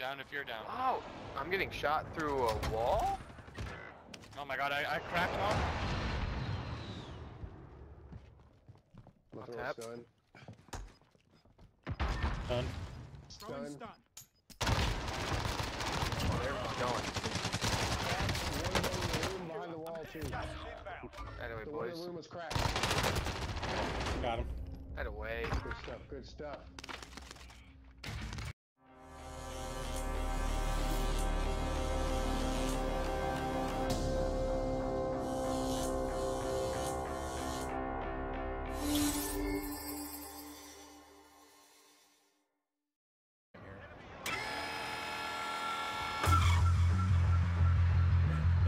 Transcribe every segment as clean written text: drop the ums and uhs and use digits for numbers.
down if you're down. Oh, I'm getting shot through a wall? Oh my god, I cracked one. I'll stun. Stun. Stun. Stun. Oh, they're going. Behind the wall, too. Anyway, the boys. The room was cracked. Got him. That away. Good stuff, good stuff.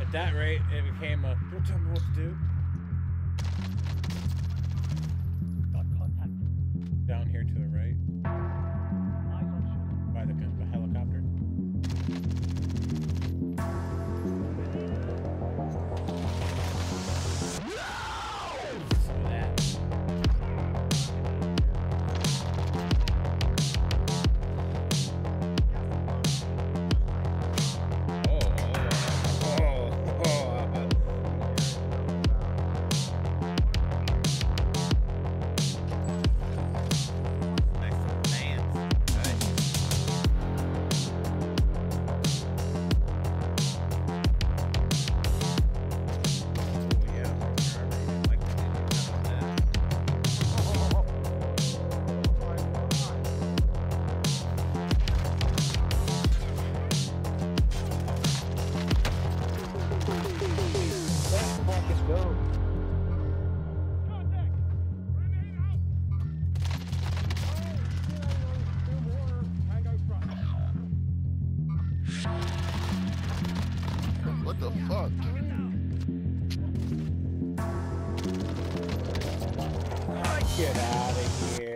At that rate, it became a, don't tell me what to do. Down here to the right. By the helicopter. Get out of here.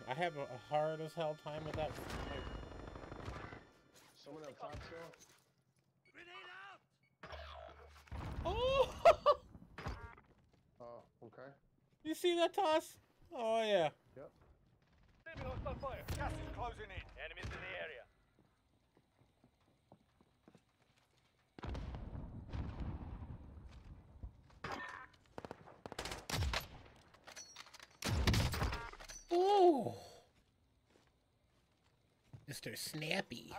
man. I have a hard as hell time with that. Someone up top still. Grenade out! Oh! Oh, okay. You see that toss? Oh yeah. Yep. It's on fire. Gas is closing in. Enemies in the area. Ooh! Mr. Snappy.